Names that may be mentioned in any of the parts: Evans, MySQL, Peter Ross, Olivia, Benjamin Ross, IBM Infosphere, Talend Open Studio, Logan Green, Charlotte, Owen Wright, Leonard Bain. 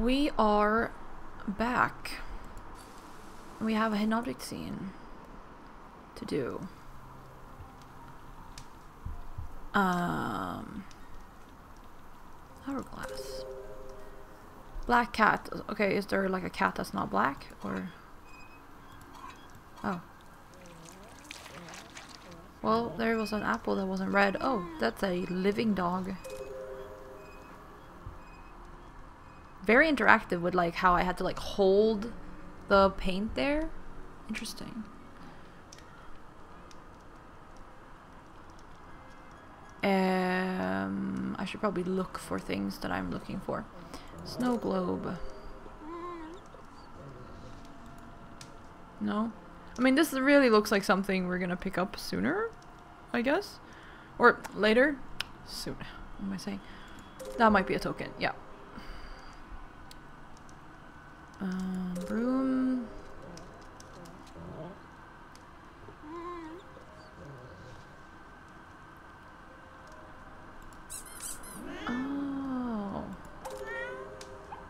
We are back. We have a hidden object scene to do. Hourglass. Black cat. Okay, is there like a cat that's not black? Or... oh. Well, there was an apple that wasn't red. Oh, that's a living dog. Very interactive with like how I had to like hold the paint there. Interesting. I should probably look for things that I'm looking for. Snow globe. No? I mean, this really looks like something we're gonna pick up sooner, I guess? Or later? Soon. What am I saying? That might be a token, yeah. Broom.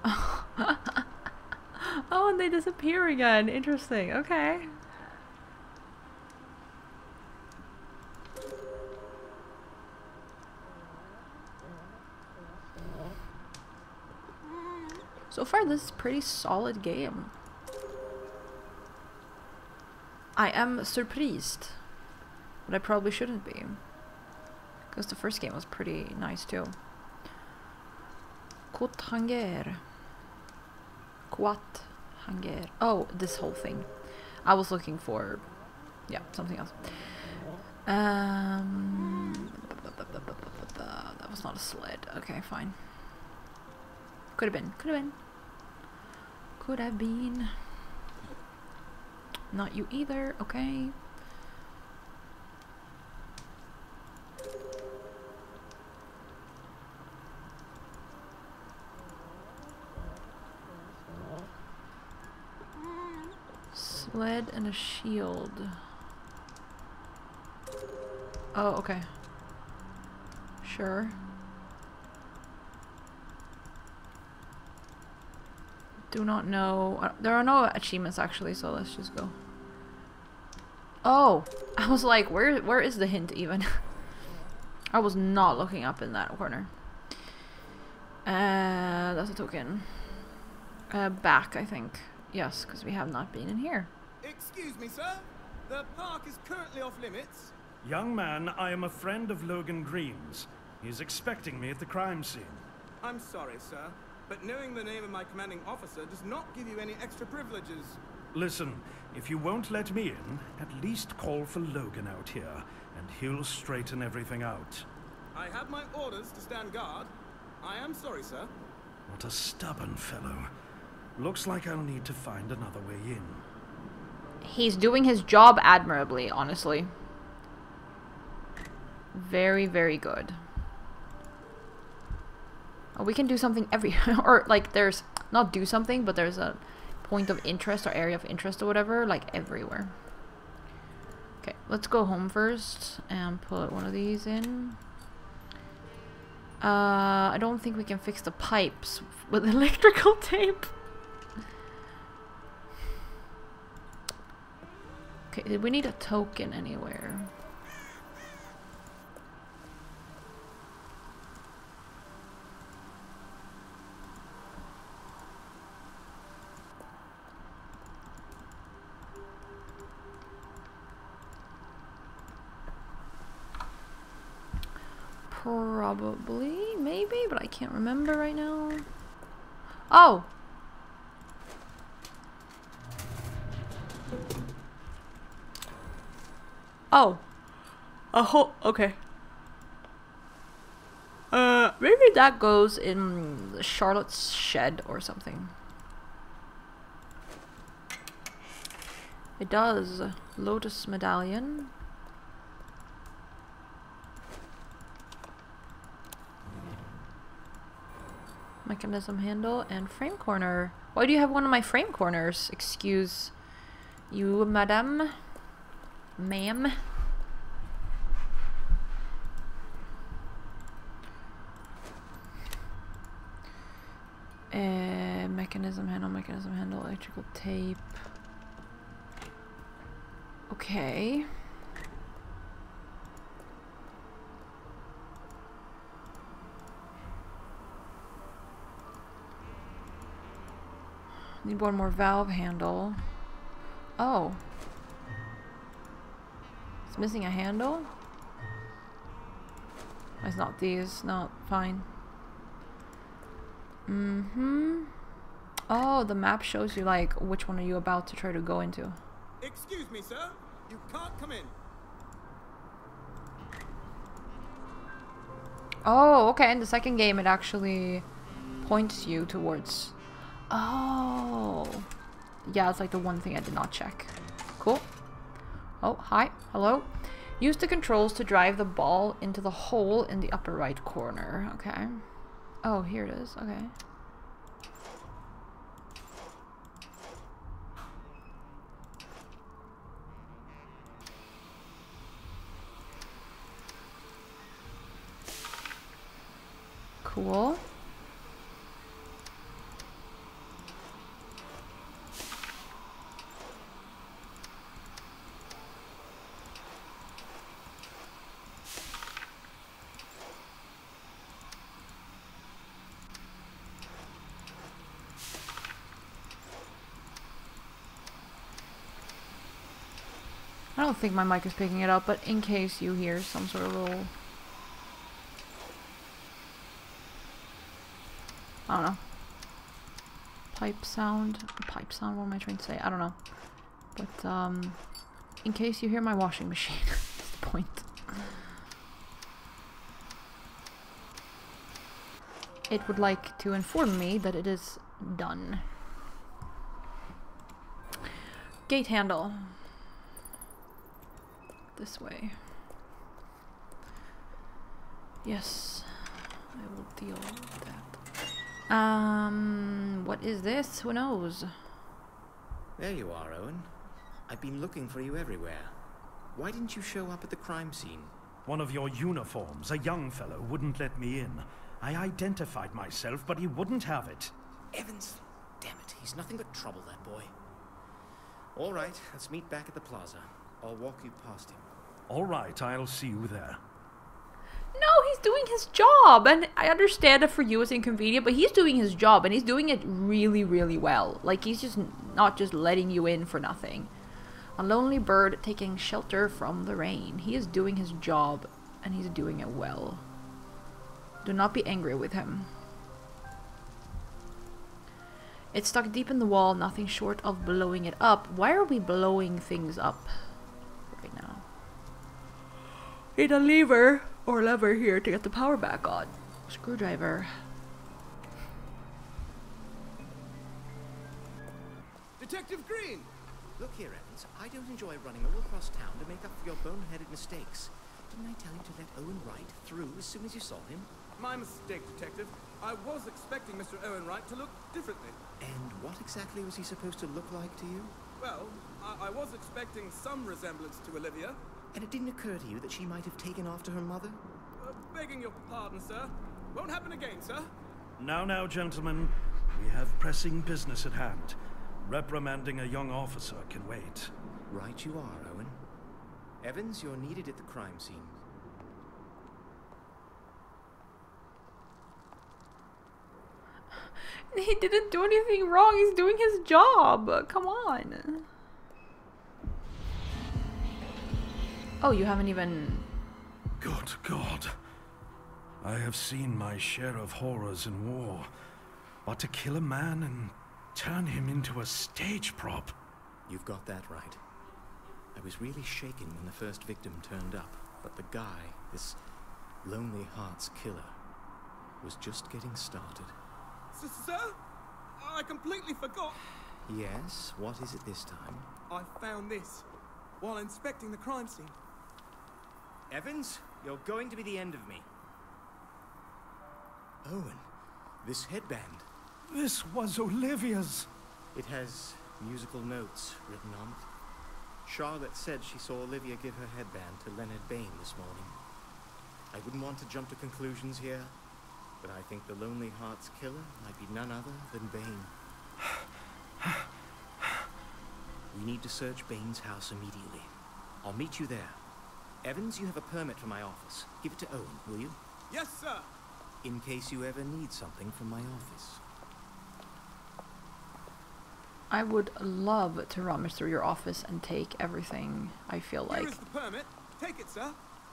Oh. Oh, and they disappear again. Interesting. Okay. So far, this is a pretty solid game. I am surprised, but I probably shouldn't be, because the first game was pretty nice too. Quathanger. Quathanger. Oh, this whole thing. I was looking for, yeah, something else. That was not a sled. Okay, fine. Could have been. Could have been. Could have been. Not you either. Okay. Sled and a shield. Oh, okay. Sure. Do not know. There are no achievements actually, so let's just go. Oh, I was like, where is the hint even? I was not looking up in that corner. That's a token. Back, I think. Yes, because we have not been in here. Excuse me, sir. The park is currently off limits. Young man, I am a friend of Logan Green's. He's expecting me at the crime scene. I'm sorry, sir. But knowing the name of my commanding officer does not give you any extra privileges. Listen, if you won't let me in, at least call for Logan out here, and he'll straighten everything out. I have my orders to stand guard. I am sorry, sir. What a stubborn fellow. Looks like I'll need to find another way in. He's doing his job admirably, honestly. Very, very good. We can do something every or like there's not do something, but there's a point of interest or area of interest or whatever, like everywhere. Okay, let's go home first and put one of these in. I don't think we can fix the pipes with electrical tape. Okay, did we need a token anywhere? Probably, maybe, but I can't remember right now. Oh! Oh. Oh, okay. Maybe that goes in Charlotte's shed or something. It does. Lotus medallion. Mechanism handle and frame corner. Why do you have one of my frame corners? Excuse you, madam. Ma'am. mechanism handle, electrical tape. Okay. Need one more valve handle. Oh. It's missing a handle? It's not these. No, fine. Mm-hmm. Oh, the map shows you, like, which one are you about to try to go into. Excuse me, sir. You can't come in. Oh, okay. In the second game, it actually points you towards... Oh. Yeah, that's, like, the one thing I did not check. Cool. Oh, hi. Hello. Use the controls to drive the ball into the hole in the upper right corner. Okay. Oh, here it is. Okay. Cool. I don't think my mic is picking it up, but in case you hear some sort of little... I don't know. Pipe sound? Pipe sound? What am I trying to say? I don't know. But, in case you hear my washing machine. That's the point. It would like to inform me that it is done. Gate handle. This way. Yes. I will deal with that. What is this? Who knows? There you are, Owen. I've been looking for you everywhere. Why didn't you show up at the crime scene? One of your uniforms, a young fellow, wouldn't let me in. I identified myself, but he wouldn't have it. Evans, damn it, he's nothing but trouble, that boy. All right, let's meet back at the plaza. I'll walk you past him. All right, I'll see you there. No, he's doing his job, and I understand that for you it's inconvenient, but he's doing his job, and he's doing it really, really well. Like, he's just not just letting you in for nothing. A lonely bird taking shelter from the rain. He is doing his job, and he's doing it well. Do not be angry with him. It's stuck deep in the wall, nothing short of blowing it up. Why are we blowing things up right now? Need a lever. Or lever here to get the power back on. Screwdriver. Detective Green! Look here, Evans. I don't enjoy running all across town to make up for your boneheaded mistakes. Didn't I tell you to let Owen Wright through as soon as you saw him? My mistake, Detective. I was expecting Mr. Owen Wright to look differently. And what exactly was he supposed to look like to you? Well, I was expecting some resemblance to Olivia. And it didn't occur to you that she might have taken after her mother? Begging your pardon, sir. Won't happen again, sir. Now, now, gentlemen. We have pressing business at hand. Reprimanding a young officer can wait. Right you are, Owen. Evans, you're needed at the crime scene. He didn't do anything wrong. He's doing his job. Come on. Oh, you haven't even... Good God. I have seen my share of horrors in war. But to kill a man and turn him into a stage prop... You've got that right. I was really shaken when the first victim turned up. But the guy, this Lonely Hearts killer, was just getting started. Sir? I completely forgot. Yes, what is it this time? I found this while inspecting the crime scene. Evans, you're going to be the end of me. Owen, this headband. This was Olivia's. It has musical notes written on it. Charlotte said she saw Olivia give her headband to Leonard Bain this morning. I wouldn't want to jump to conclusions here, but I think the Lonely Hearts killer might be none other than Bain. We need to search Bain's house immediately. I'll meet you there. Evans, you have a permit for my office. Give it to Owen, will you? Yes, sir! In case you ever need something from my office. I would love to rummage through your office and take everything, I feel like. Here is the permit. Take it, sir.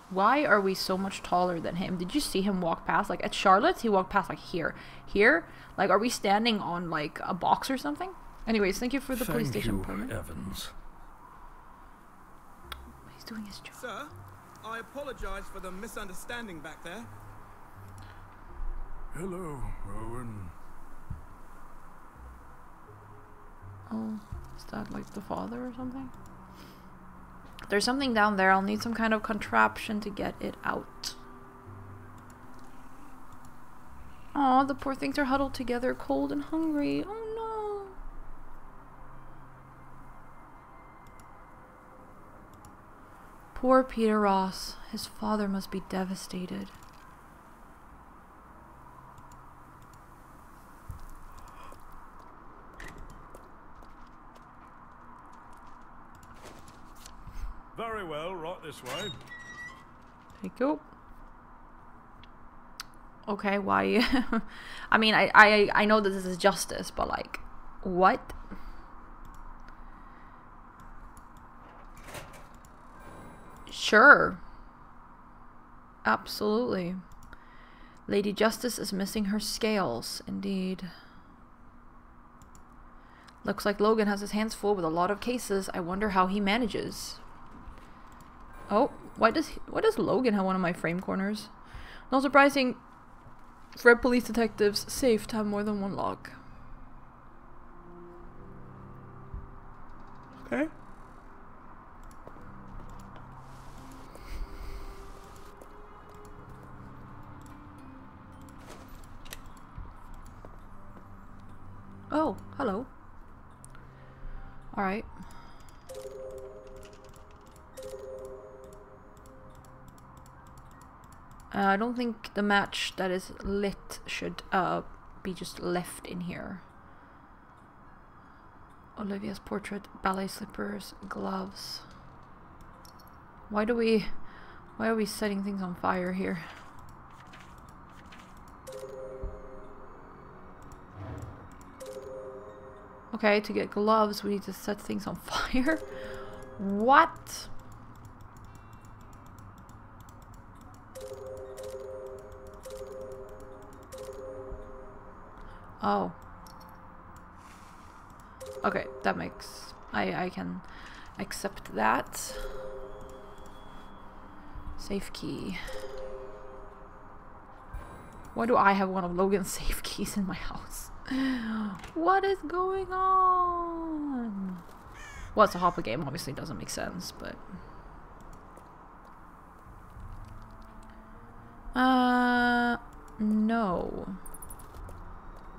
Why are we so much taller than him? Did you see him walk past? Like, at Charlotte, he walked past, like, here. Here? Like, are we standing on, like, a box or something? Anyways, thank you for the police station permit. Evans. He's doing his job. Sir, I apologize for the misunderstanding back there. Hello, Owen. Oh, is that like the father or something? There's something down there. I'll need some kind of contraption to get it out. Aw, the poor things are huddled together, cold and hungry. Oh no. Poor Peter Ross. His father must be devastated. Very well, right this way. There you go. Okay, why? I mean, I know that this is justice, but like, what? Sure. Absolutely. Lady Justice is missing her scales, indeed. Looks like Logan has his hands full with a lot of cases. I wonder how he manages. Oh, why does Logan have one of my frame corners? Not surprising. Red police detectives safe to have more than one log. Okay. Oh, hello. All right. I don't think the match that is lit should be just left in here. Olivia's portrait, ballet slippers, gloves. Why are we setting things on fire here? Okay, to get gloves we need to set things on fire. What? Oh. Okay, that makes... I can accept that. Safe key. Why do I have one of Logan's safe keys in my house? What is going on? Well, it's a Hopper game. Obviously, it doesn't make sense, but... No.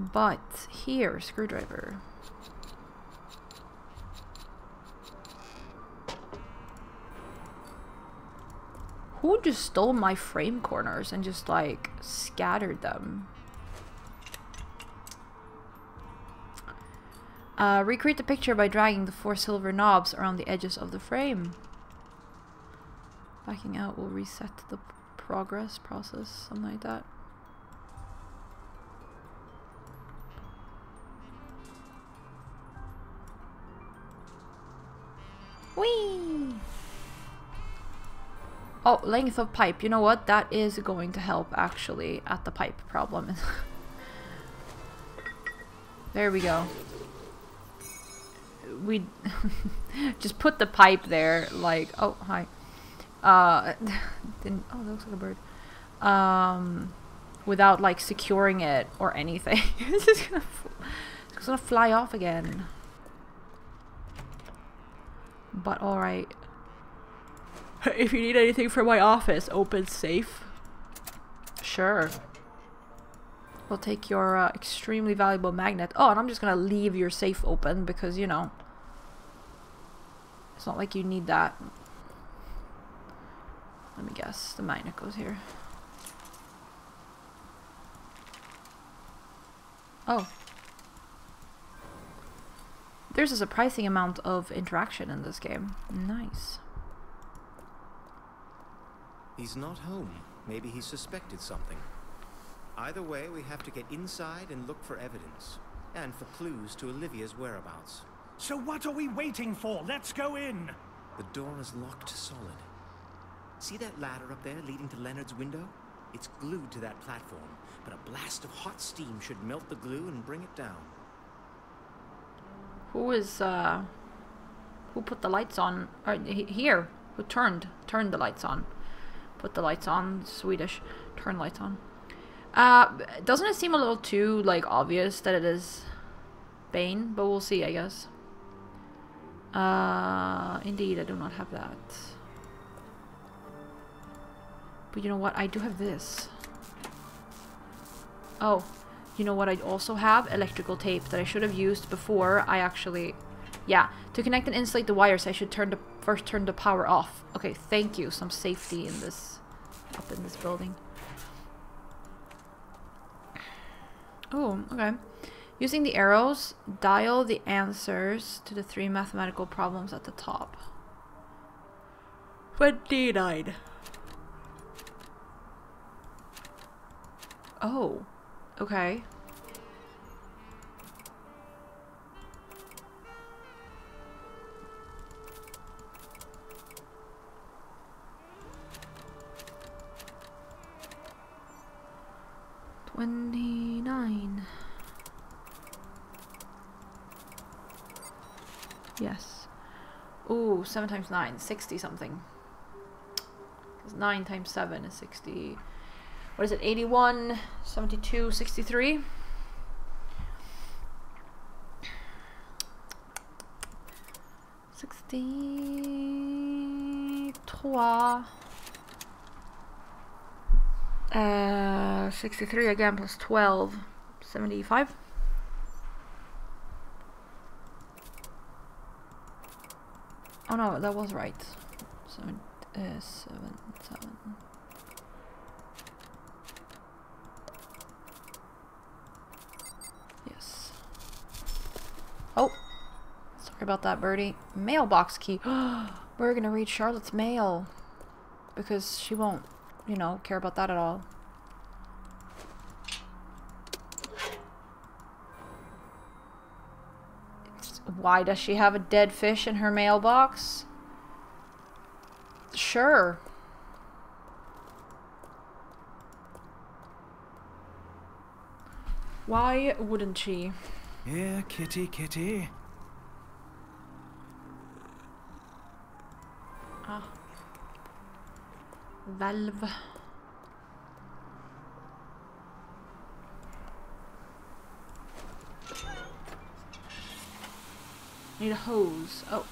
But here, screwdriver. Who just stole my frame corners and just like scattered them? Recreate the picture by dragging the 4 silver knobs around the edges of the frame. Backing out will reset the process, something like that. Whee! Oh, length of pipe. You know what? That is going to help, actually, at the pipe problem. There we go. We just put the pipe there, like... Oh, hi. Didn't... Oh, that looks like a bird. Without, like, securing it or anything. It's just gonna, fly off again. But alright. If you need anything from my office, open safe. Sure. We'll take your extremely valuable magnet. Oh, and I'm just gonna leave your safe open because, you know, it's not like you need that. Let me guess. The magnet goes here. Oh. There's a surprising amount of interaction in this game. Nice. He's not home. Maybe he suspected something. Either way, we have to get inside and look for evidence. And for clues to Olivia's whereabouts. So what are we waiting for? Let's go in! The door is locked solid. See that ladder up there leading to Leonard's window? It's glued to that platform, but a blast of hot steam should melt the glue and bring it down. Who is, who put the lights on? Or, here, who turned the lights on? Put the lights on, Swedish, turn lights on. Doesn't it seem a little too, like, obvious that it is Bain? But we'll see, I guess. Indeed, I do not have that. But you know what? I do have this. Oh, you know what? I also have electrical tape that I should have used before I actually... Yeah, to connect and insulate the wires, I should first turn the power off. Okay, thank you. Some safety in this... up in this building. Oh, okay. Using the arrows, dial the answers to the 3 mathematical problems at the top. 29. Oh, okay. Yes. Ooh, 7 times 9, 60 something. 'Cause 9 times 7 is 60. What is it? 81, 72, 63. Uh, 63 again plus 12, 75. Oh no, that was right. 7, 7, 7. Yes. Oh, sorry about that, birdie. Mailbox key. We're gonna read Charlotte's mail because she won't, you know, care about that at all. Why does she have a dead fish in her mailbox? Sure. Why wouldn't she? Here, kitty, kitty. Ah. Valve. Need a hose. Oh.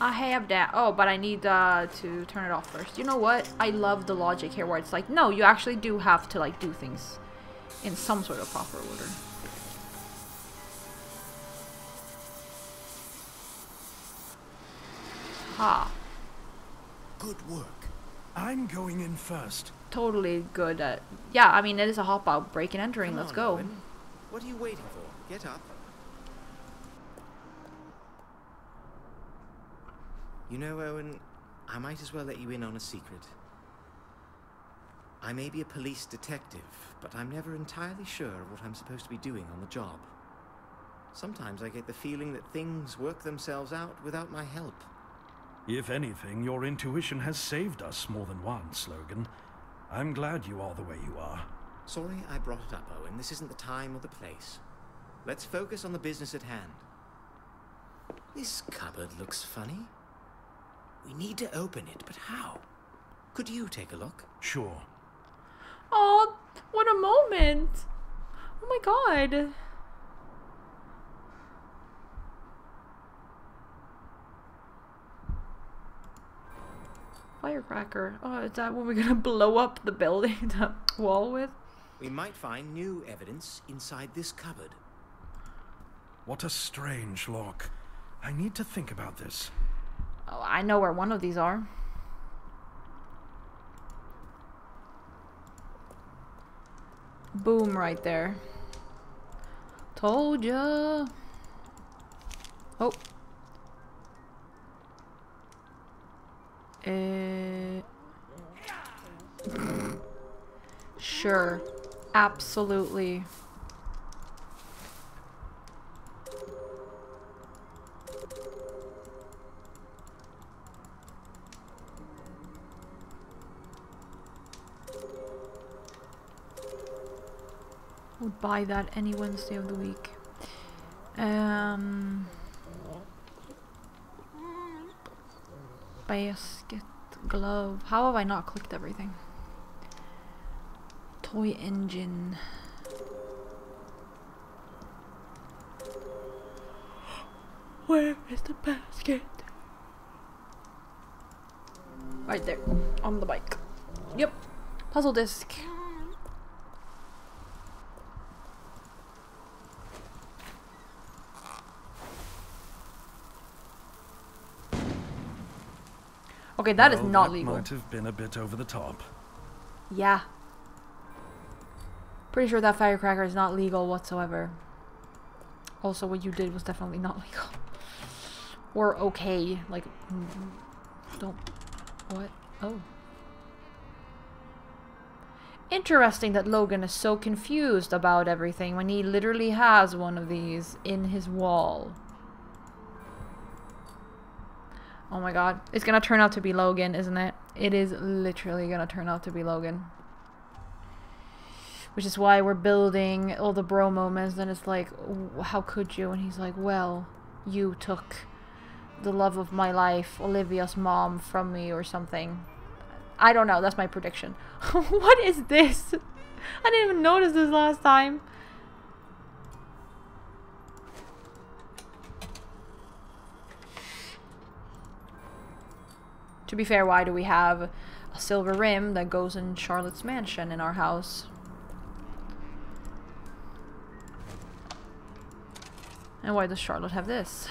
I have that. Oh, but I need to turn it off first. You know what? I love the logic here where it's like, no, you actually do have to like do things in some sort of proper order. Ha. Good work. I'm going in first. Totally good at... Yeah, I mean, it is a hop-out, break and entering. Come Let's on, go. Owen. What are you waiting for? Get up. You know, Owen, I might as well let you in on a secret. I may be a police detective, but I'm never entirely sure of what I'm supposed to be doing on the job. Sometimes I get the feeling that things work themselves out without my help. If anything, your intuition has saved us more than once, Logan. I'm glad you are the way you are. Sorry I brought it up, Owen. This isn't the time or the place. Let's focus on the business at hand. This cupboard looks funny. We need to open it, but how? Could you take a look? Sure. Oh, what a moment! Oh my god! Firecracker. Oh, is that what we're gonna blow up the building, the wall with? We might find new evidence inside this cupboard. What a strange lock. I need to think about this. Oh, I know where one of these are. Boom, right there. Told ya. Oh. Sure. Absolutely. Would buy that any Wednesday of the week. Basket, glove. How have I not clicked everything? Toy engine. Where is the basket? Right there, on the bike. Yep, puzzle disc. Okay, that is not legal. Might have been a bit over the top. Yeah. Pretty sure that firecracker is not legal whatsoever. Also, what you did was definitely not legal. Or okay, like don't. What? Oh. Interesting that Logan is so confused about everything when he literally has one of these in his wall. Oh my god. It's gonna turn out to be Logan, isn't it? It is literally gonna turn out to be Logan. Which is why we're building all the bro moments, and it's like, how could you? And he's like, well, you took the love of my life, Olivia's mom, from me or something. I don't know, that's my prediction. What is this? I didn't even notice this last time. To be fair, why do we have a silver rim that goes in Charlotte's mansion in our house? And why does Charlotte have this?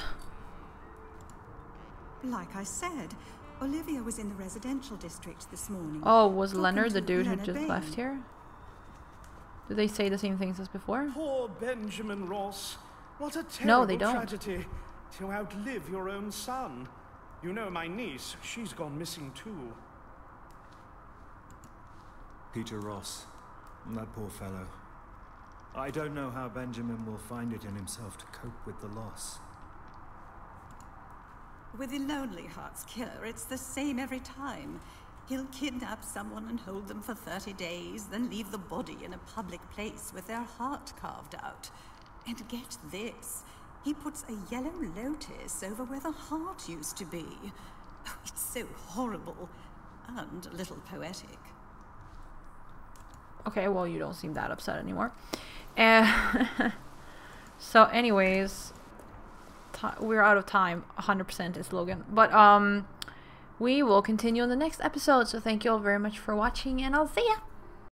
Like I said, Olivia was in the residential district this morning. Oh, was Leonard the dude who just left here? Did they say the same things as before? Poor Benjamin Ross. What a terrible tragedy to outlive your own son. You know my niece, she's gone missing too. Peter Ross, that poor fellow. I don't know how Benjamin will find it in himself to cope with the loss. With the Lonely Hearts Killer, it's the same every time. He'll kidnap someone and hold them for 30 days, then leave the body in a public place with their heart carved out. And get this. He puts a yellow lotus over where the heart used to be. Oh, it's so horrible and a little poetic. Okay, well, you don't seem that upset anymore. So anyways, we're out of time. 100% is Logan. But we will continue in the next episode. So thank you all very much for watching, and I'll see ya!